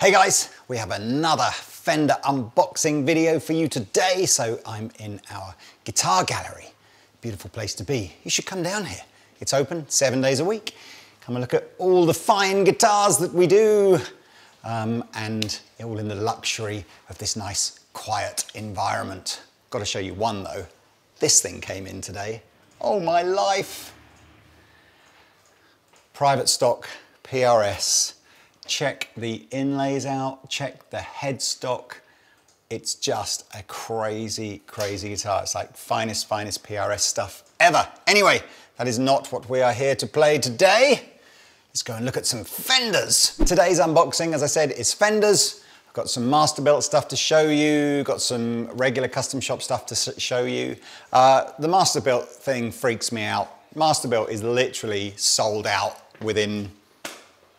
Hey guys, we have another Fender unboxing video for you today. So I'm in our guitar gallery. Beautiful place to be. You should come down here. It's open 7 days a week. Come and look at all the fine guitars that we do. And all in the luxury of this nice, quiet environment. Got to show you one though. This thing came in today. Oh my life. Private stock PRS. Check the inlays out, check the headstock. It's just a crazy, crazy guitar. It's like finest, finest PRS stuff ever. Anyway, that is not what we are here to play today. Let's go and look at some Fenders. Today's unboxing, as I said, is Fenders. I've got some Masterbuilt stuff to show you, got some regular Custom Shop stuff to show you. The Masterbuilt thing freaks me out. Masterbuilt is literally sold out within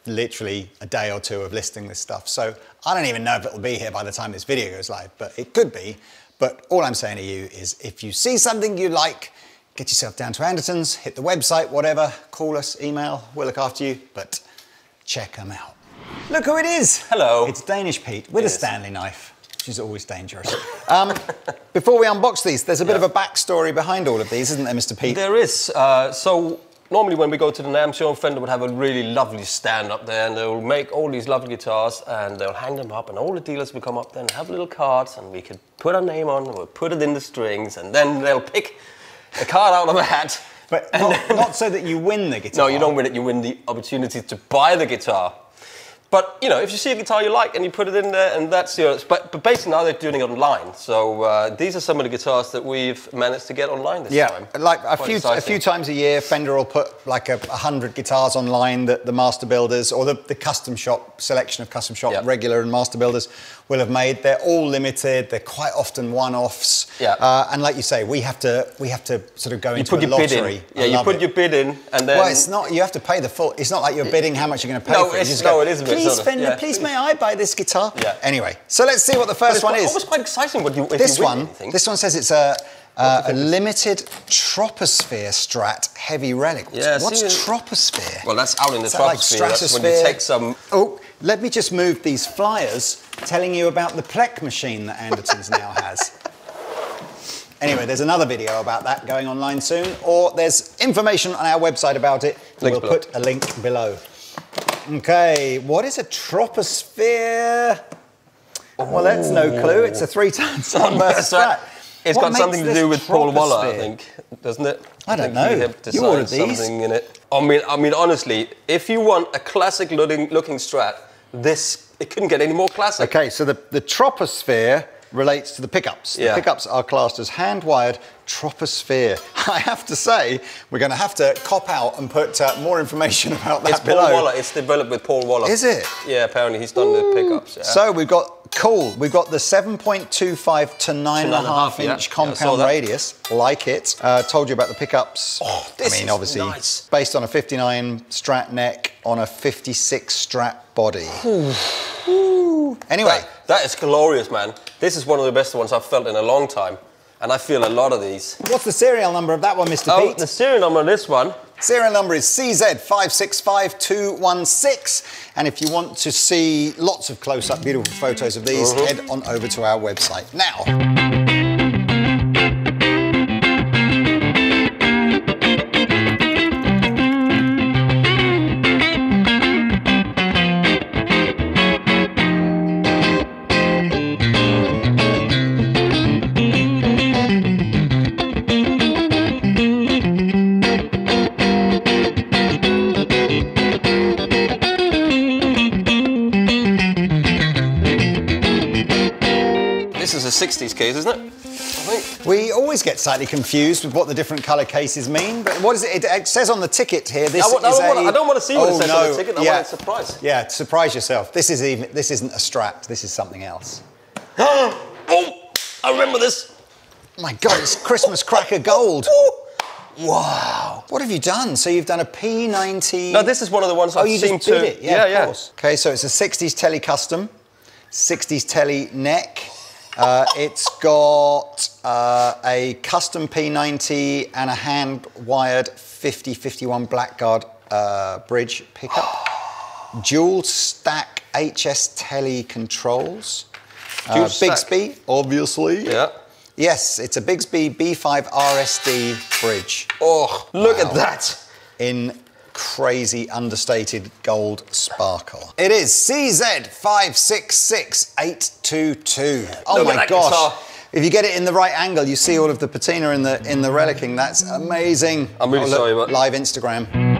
literally a day or two of listing this stuff. So I don't even know if it'll be here by the time this video goes live, but it could be. But all I'm saying to you is if you see something you like, get yourself down to Andertons, hit the website, whatever, call us, email, we'll look after you, but check them out. Look who it is. Hello. It's Danish Pete with a Stanley knife, which is always dangerous. Before we unbox these, there's a bit of a backstory behind all of these, isn't there, Mr. Pete? There is. So normally when we go to the NAMM show, Fender would have a really lovely stand up there and they'll make all these lovely guitars and they'll hang them up and all the dealers will come up there and have little cards and we could put our name on, we'll put it in the strings and then they'll pick a card out of a hat. But not so that you win the guitar. No, you don't win it, you win the opportunity to buy the guitar. But you know, if you see a guitar you like and you put it in there and that's yours. But basically now they're doing it online. So these are some of the guitars that we've managed to get online this time. Yeah, like a few times a year Fender will put like 100 guitars online that the master builders or the Custom Shop, selection of Custom Shop regular and master builders will have made. They're all limited, they're quite often one-offs. Yeah. And like you say, we have to sort of go into a lottery. Yeah, you put your bid in and then... Well, it's not, you have to pay the full, it's not like you're bidding how much you're gonna pay for it. No, it isn't. Please, Fender, please, may I buy this guitar? Yeah. Anyway, so let's see what the first one is. It was quite exciting what you, this one says it's a limited Troposphere Strat heavy relic. Yeah, what's Troposphere? Well, that's out in the Troposphere. Like that's when you take some... Oh, let me just move these flyers telling you about the Plek machine that Andertons now has. Anyway, there's another video about that going online soon, or there's information on our website about it. We'll put a link below. Okay, what is a Troposphere? Oh. Well, that's no clue. It's a 3-time sunburst Strat. It's got something to do with Paul Waller, I think, doesn't it? I don't know. You ordered these. Something in it. I mean, honestly, if you want a classic-looking Strat, this it couldn't get any more classic. Okay, so the Troposphere relates to the pickups. The pickups are classed as hand-wired Troposphere. I have to say, we're going to have to cop out and put more information about that below. Paul Waller. It's developed with Paul Waller. Is it? Yeah, apparently he's done the pickups. Yeah. So we've got, cool, we've got the 7.25 to 9.5 inch compound radius, like it. Told you about the pickups. Oh, this is obviously nice. Based on a 59 Strat neck on a 56 Strat body. Anyway. That is glorious, man. This is one of the best ones I've felt in a long time. And I feel a lot of these. What's the serial number of that one, Mr. Pete? The serial number of this one? Serial number is CZ565216. And if you want to see lots of close-up, beautiful photos of these, head on over to our website now. Case, isn't it? I think. We always get slightly confused with what the different colour cases mean, but what is it? It says on the ticket here, this I don't want to see what it says on the ticket, I want a surprise. Yeah, surprise yourself. This, this isn't a Strat, this is something else. Oh, I remember this. My God, it's Christmas cracker gold. Wow. What have you done? So you've done a P90... No, this is one of the ones I've seen too. Yeah, of course. Okay, so it's a 60s Tele Custom, 60s Tele neck. It's got a custom P90 and a hand-wired 50-51 Blackguard bridge pickup. Dual stack HS Tele controls. Bigsby, obviously. Yeah. Yes, it's a Bigsby B5 RSD bridge. Oh, look at that. In crazy understated gold sparkle. It is CZ566822. Oh my gosh. If you get it in the right angle, you see all of the patina in the relicing. That's amazing. I'm really sorry, but live Instagram.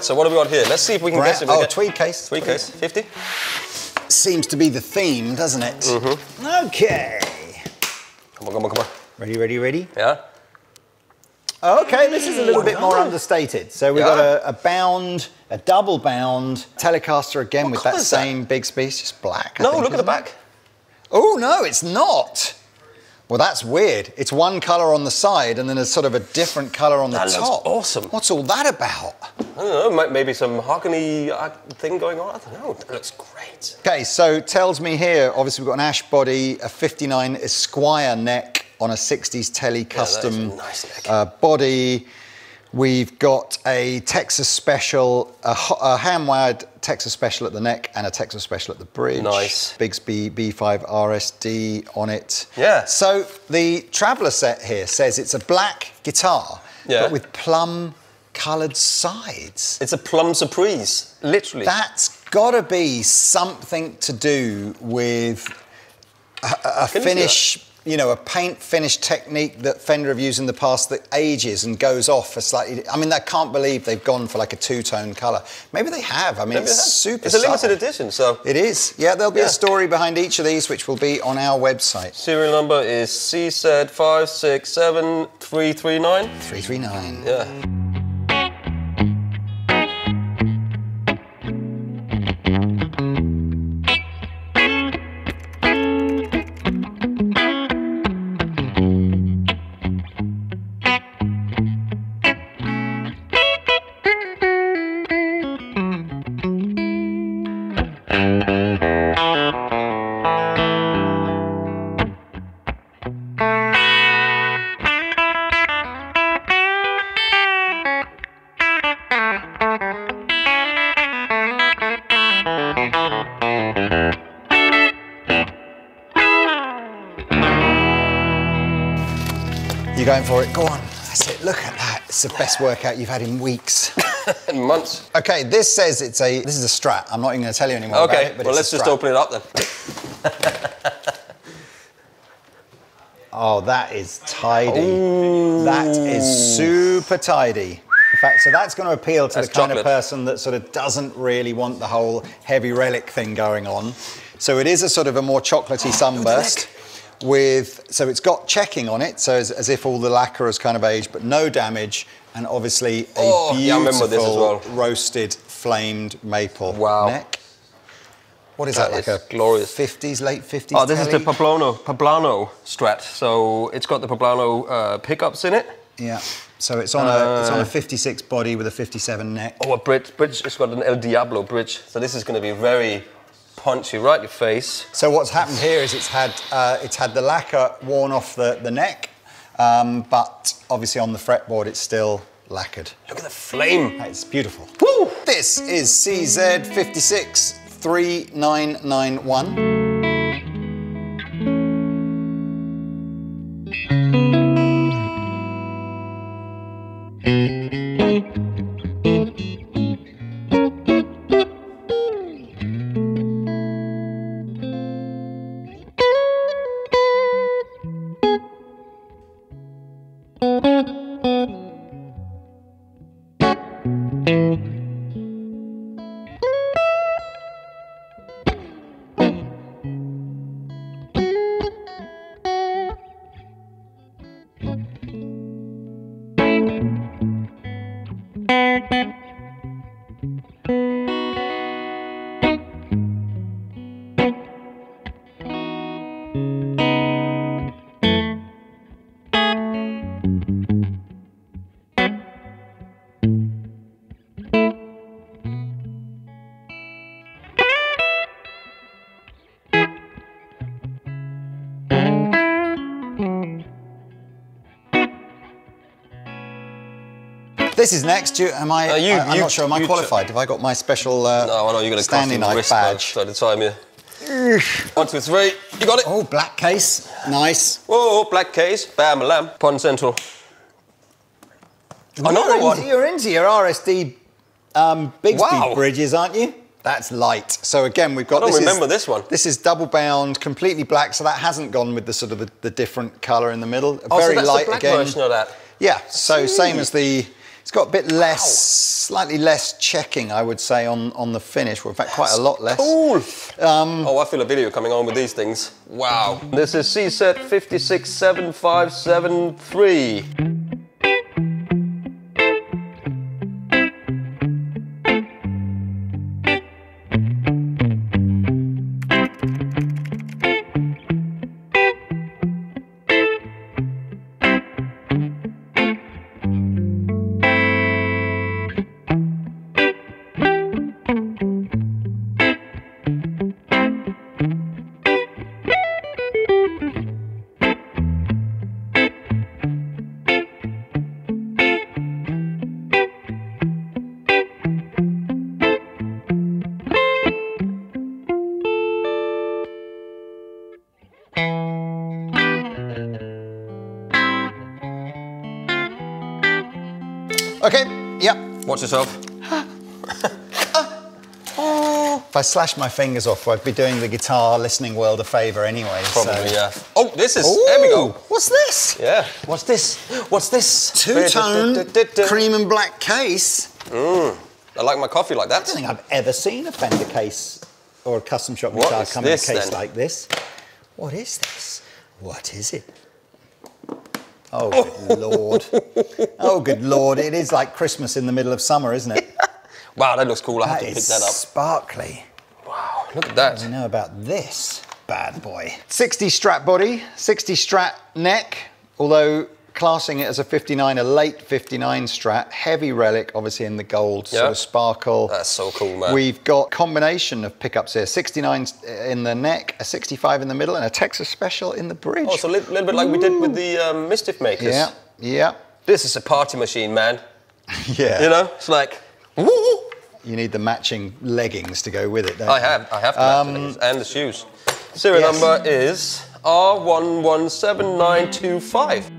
So what have we got here? Let's see if we can guess it. Oh, tweed case. Tweed case, 50. Seems to be the theme, doesn't it? Mm-hmm. Okay. Come on, come on, come on. Ready, ready, ready? Yeah. Okay, this is a little bit more understated. So we've got a bound, a double bound Telecaster again with that same Bigsby. It's just black. No, look at the back. Oh, no, it's not. Well, that's weird. It's one colour on the side and then a sort of a different colour on the top. That looks awesome. What's all that about? I don't know, maybe some Hockney thing going on. I don't know, that looks great. Okay, so tells me here, obviously we've got an ash body, a 59 Esquire neck on a 60s Tele custom nice body. We've got a Texas Special, a hand-wired Texas Special at the neck and a Texas Special at the bridge. Nice. Bigsby B5 RSD on it. Yeah. So the Traveller set here says it's a black guitar, but with plum coloured sides. It's a plum surprise, literally. That's gotta be something to do with a finish, you know, a paint finish technique that Fender have used in the past that ages and goes off a slightly, I mean, I can't believe they've gone for like a two-tone colour. Maybe they have, I mean, it's super subtle. It's a limited edition, so. It is, yeah, there'll be a story behind each of these, which will be on our website. Serial number is CZ567339. 339. Yeah. Going for it, go on, that's it, look at that. It's the best workout you've had in weeks. In months. Okay, this says it's a, this is a Strat. I'm not even gonna tell you anymore about it, but well, it's a Strat. Just open it up then. Oh, that is tidy. Ooh. That is super tidy. In fact, so that's gonna appeal to the kind of person that sort of doesn't really want the whole heavy relic thing going on. So it is a sort of a more chocolatey sunburst. With, so it's got checking on it, so as if all the lacquer has kind of aged, but no damage, and obviously a beautiful roasted flamed maple neck. What is that like is a glorious 50s, late 50s? Oh, this is the Poblano Strat. So it's got the Poblano pickups in it. Yeah. So it's on a 56 body with a 57 neck. Oh, a bridge. It's got an El Diablo bridge. So this is going to be very punchy right in your face. So what's happened here is it's had the lacquer worn off the neck, but obviously on the fretboard it's still lacquered. Look at the flame. It's beautiful. Woo! This is CZ563991. This is next. I'm not sure. Am I qualified? Have I got my special no, I know you're gonna Stanley Knife badge? So the time, yeah. 1, 2, 3. You got it. Oh, black case. Nice. Whoa, black case. Bam, a lamp. Pond Central. You're into your RSD Bigsby bridges, aren't you? That's light. So again, we've got this one. This is double bound, completely black. So that hasn't gone with the sort of the different colour in the middle. Oh, very so that's light the black again. Version of that. Yeah. So same as the. It's got a bit less, slightly less checking, I would say, on the finish. Well, in fact, quite a lot less. Cool. Oh, I feel a video coming on with these things. Wow. This is CZ 567573. Okay, yeah. Watch yourself. If I slashed my fingers off, I'd be doing the guitar listening world a favour anyway. Probably, so. Yeah. Oh, this is, there we go. What's this? Yeah. What's this? What's this? Two-tone cream and black case. Mm. I like my coffee like that. I don't think I've ever seen a Fender case or a Custom Shop guitar come in a case like this. What is this? What is it? Oh, good Lord. Oh, good Lord. It is like Christmas in the middle of summer, isn't it? Wow, that looks cool. I have to pick that up. Sparkly. Wow, look at that. What do we know about this bad boy? 60 Strat body, 60 Strat neck, although classing it as a 59, a late 59 Strat, heavy relic, obviously in the gold sort of sparkle. That's so cool, man. We've got combination of pickups here, 69 in the neck, a 65 in the middle, and a Texas Special in the bridge. Oh, so a little bit like we did with the Mischief Makers. Yeah, yeah. This is a party machine, man. Yeah. You know, it's like, woo! You need the matching leggings to go with it, don't you? I have to match the leggings and the shoes. Serial number is R117925.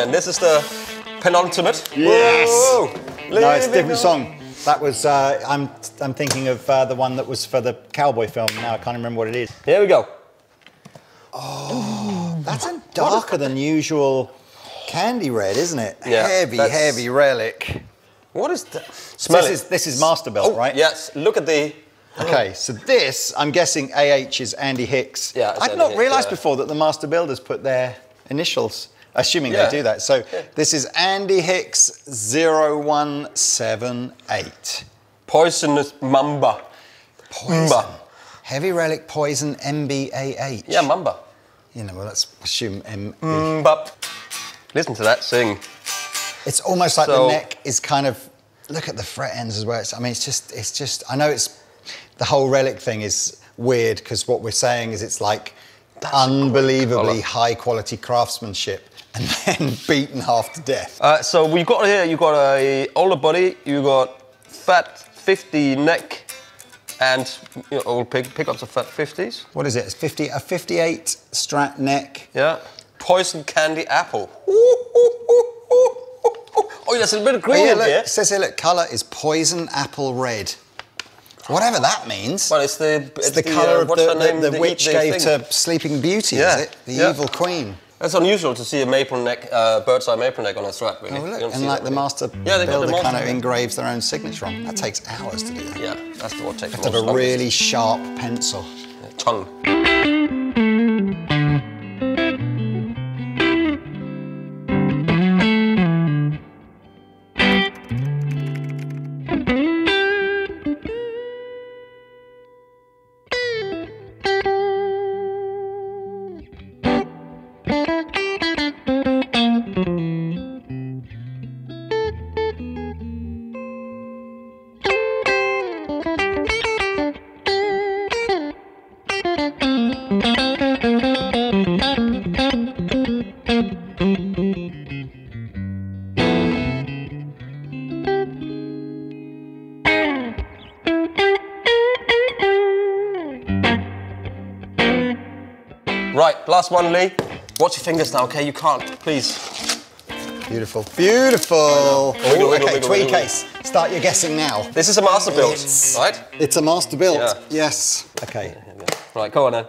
And this is the penultimate. Yes. Whoa. No, it's a different song. That was I'm thinking of the one that was for the cowboy film. Now I can't remember what it is. Here we go. Oh, that's a darker than usual candy red, isn't it? Yeah, heavy relic. What is that? Smell it. This is Masterbuilt, right? Yes. Look at the. Okay, so this I'm guessing AH is Andy Hicks. Yeah. I'd not realised before that the Masterbuilt has put their initials. Assuming they do that. So this is Andy Hicks 0178. Poisonous Mamba. Poison. Mamba. Heavy Relic Poison MBAH. Yeah, Mamba. You know, well, let's assume M. Mamba. Listen to that sing. It's almost like the neck is kind of, look at the fret ends as well. I mean, it's just, I know it's, the whole relic thing is weird because what we're saying is it's like unbelievably high quality craftsmanship and then beaten half to death. So we've got here, you've got a older body, you've got Fat 50 neck, and you know, old pickups are Fat 50s. What is it? It's a 58 Strat neck. Yeah. Poison candy apple. Oh, there's a bit of green in there. It says here, look, colour is poison apple red. Whatever that means. Well, it's the colour of the witch gave to Sleeping Beauty, is it? The evil queen. That's unusual to see a maple neck, bird's eye maple neck on a Strat, really. Oh, look, and like the master builder kind of engraves their own signature on. That takes hours to do that. Yeah, that's what takes most time. You have to have a really sharp pencil. Yeah, tongue. Last one, Lee. Watch your fingers now, okay? You can't, please. Beautiful. Beautiful. Wiggle, wiggle, okay, tweed case. Start your guessing now. This is a Masterbuilt, right? It's a Masterbuilt. Yeah. Yes. Okay. Yeah. Right, go on then.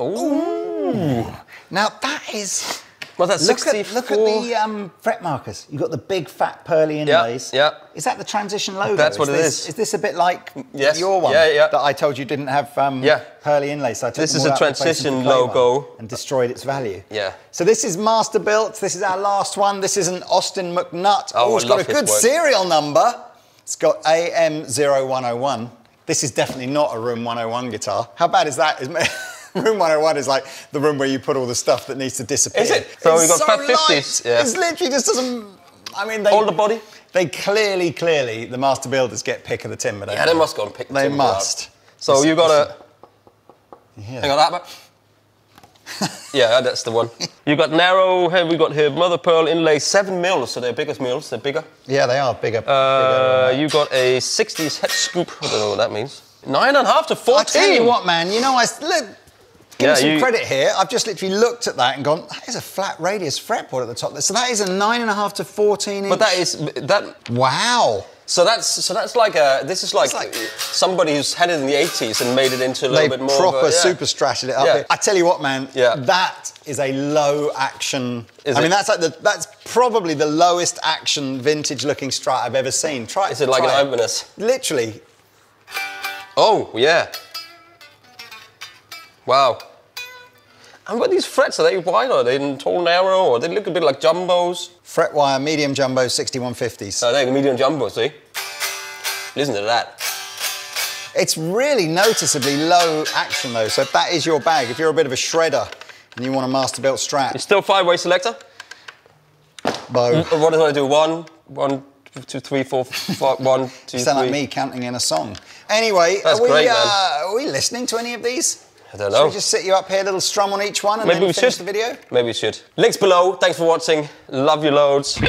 Ooh. Now that is. Well, that's 64. Look at the fret markers. You've got the big fat pearly inlays. Yeah. Yep. Is that the transition logo? That's what it is. Is this a bit like your one? Yeah, yeah. That I told you didn't have pearly inlays. So I took this is a transition logo. And destroyed its value. Yeah. So this is Masterbuilt. This is our last one. This is an Austin McNutt. Oh, it's got a good serial number. It's got AM0101. This is definitely not a Room 101 guitar. How bad is that? Room 101 is like the room where you put all the stuff that needs to disappear. Is it? So we've got Fat 50s. Yeah. It's literally just doesn't. I mean, older body. They clearly, the master builders get pick of the timber. Yeah, they must go and pick the timber. They must. So you got a. Hang on, that one. Yeah, that's the one. You got narrow head. We got here mother pearl inlay 7mm, so they're biggest mills. They're bigger. Yeah, they are bigger. You got a 60s head scoop. I don't know what that means. 9.5 to 14. I tell you what, man. You know I. Give me some credit here. I've just literally looked at that and gone, that is a flat radius fretboard at the top. So that is a 9.5 to 14 inch. But that is that. Wow. So that's like a. This is like somebody who's had it in the 80s and made it into a little bit more. They proper super stratted it up. Yeah. I tell you what, man. Yeah. That is a low action. I mean, that's like that's probably the lowest action vintage looking Strat I've ever seen. Try it. Is it like an openers? Literally. Oh yeah. Wow. And what are these frets? Are they wide or are they tall, narrow, or they look a bit like jumbos? Fret wire, medium jumbo, 6150s. Oh, they're medium jumbo, see? Listen to that. It's really noticeably low action though, so if that is your bag, if you're a bit of a shredder and you want a Masterbuilt Strat. It's still 5-way selector? Bow. What did I do? One, two, three, four, five, one, two, you sound three. Like me counting in a song. Anyway, are we listening to any of these? I don't know. Should we just sit you up here, little strum on each one, and then finish the video? Maybe we should. Links below. Thanks for watching. Love you loads.